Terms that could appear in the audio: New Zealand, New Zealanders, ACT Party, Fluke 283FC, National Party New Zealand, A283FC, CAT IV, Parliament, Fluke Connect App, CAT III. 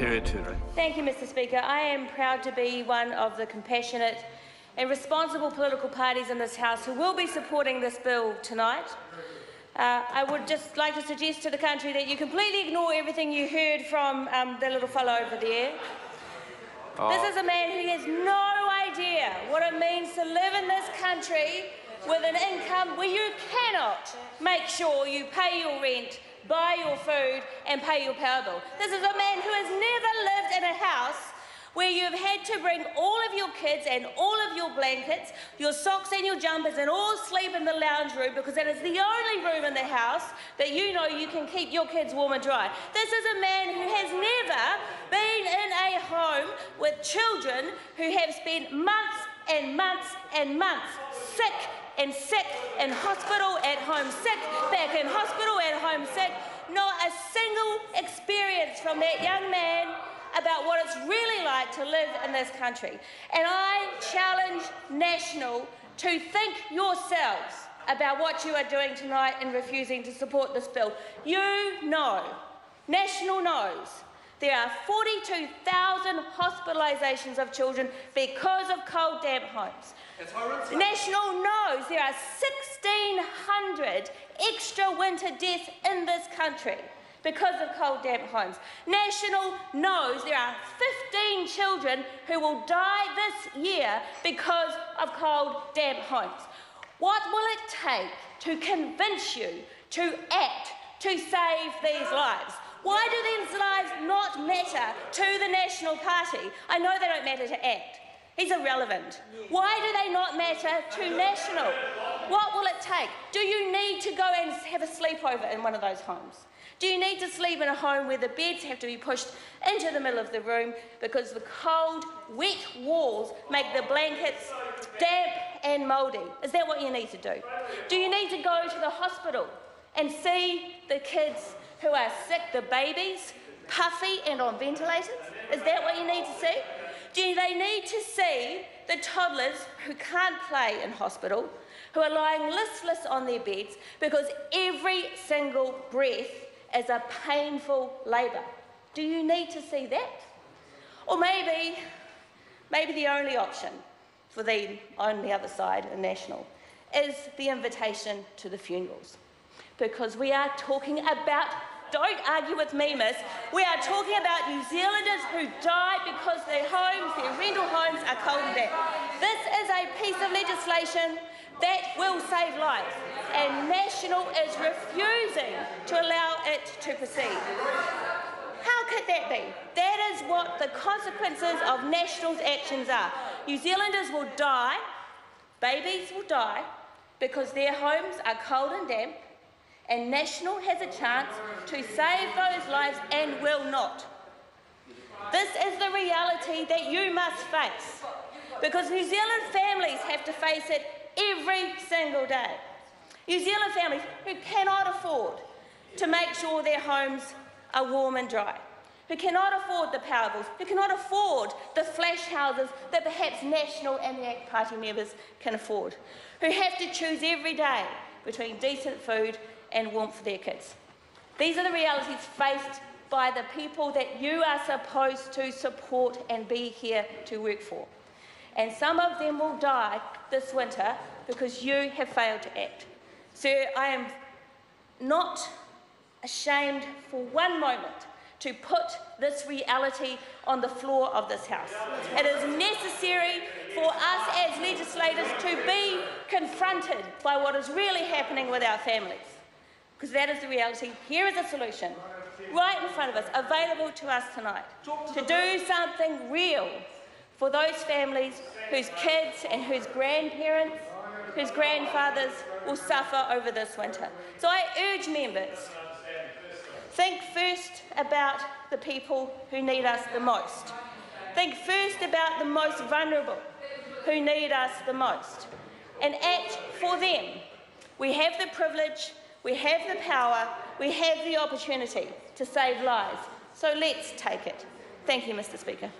Thank you, Mr. Speaker. I am proud to be one of the compassionate and responsible political parties in this House who will be supporting this bill tonight. I would just like to suggest to the country that you completely ignore everything you heard from the little fellow over there. Oh. This is a man who has no idea what it means to live in this country with an income where you cannot make sure you pay your rent, buy your food and pay your power bill. This is a man who has never lived in a house where you've had to bring all of your kids and all of your blankets, your socks and your jumpers, and all sleep in the lounge room because that is the only room in the house that you know you can keep your kids warm and dry. This is a man who has never been in a home with children who have spent months and months and months sick in hospital, at home sick, back in hospital, at home sick. Not a single experience from that young man about what it's really like to live in this country. And I challenge National to think yourselves about what you are doing tonight in refusing to support this bill. You know, National knows, there are 42,000 hospitalisations of children because of cold, damp homes. National knows there are 1,600 extra winter deaths in this country because of cold, damp homes. National knows there are 15 children who will die this year because of cold, damp homes. What will it take to convince you to act to save these lives? Why do these lives not matter to the National Party? I know they don't matter to ACT. He's irrelevant. Why do they not matter to National? What will it take? Do you need to go and have a sleepover in one of those homes? Do you need to sleep in a home where the beds have to be pushed into the middle of the room because the cold, wet walls make the blankets damp and mouldy? Is that what you need to do? Do you need to go to the hospital and see the kids who are sick, the babies, puffy and on ventilators? Is that what you need to see? Do they need to see the toddlers who can't play in hospital, who are lying listless on their beds because every single breath is a painful labour? Do you need to see that? Or maybe the only option for them on the other side, and National, is the invitation to the funerals. Because we are talking about, don't argue with me, miss, we are talking about New Zealanders who died because their homes, their rental homes, are cold and damp. This is a piece of legislation that will save lives, and National is refusing to allow it to proceed. How could that be? That is what the consequences of National's actions are. New Zealanders will die, babies will die, because their homes are cold and damp, and National has a chance to save those lives and will not. This is the reality that you must face, because New Zealand families have to face it every single day. New Zealand families who cannot afford to make sure their homes are warm and dry, who cannot afford the power bills, who cannot afford the flash houses that perhaps National and the ACT Party members can afford, who have to choose every day between decent food and warmth for their kids. These are the realities faced by the people that you are supposed to support and be here to work for. And some of them will die this winter because you have failed to act. Sir, I am not ashamed for one moment to put this reality on the floor of this House. It is necessary for us as legislators to be confronted by what is really happening with our families, because that is the reality. Here is a solution right in front of us, available to us tonight, to do something real for those families whose kids and whose grandparents, whose grandfathers will suffer over this winter. So I urge members, think first about the people who need us the most. Think first about the most vulnerable who need us the most, and act for them. We have the privilege, we have the power, we have the opportunity to save lives. So let's take it. Thank you, Mr. Speaker.